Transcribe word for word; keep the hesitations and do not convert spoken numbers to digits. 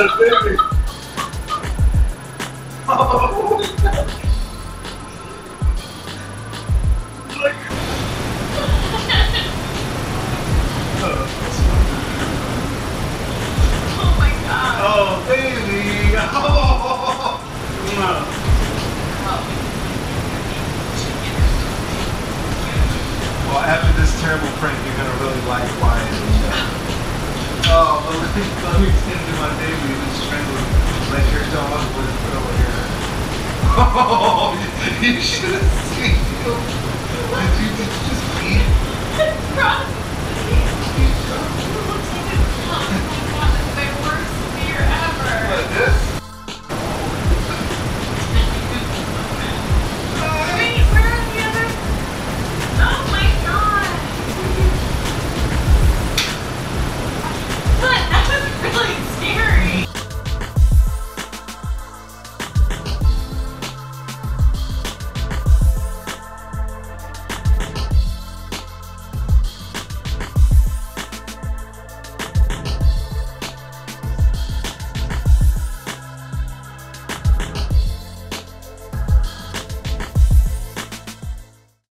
understand me. Oh. Oh, baby! Oh! Well, after this terrible prank, you're gonna really like why. Oh, but let me, let me tend to my baby who's trying to let your dog with over here. Oh, you should have seen him. Did you just eat?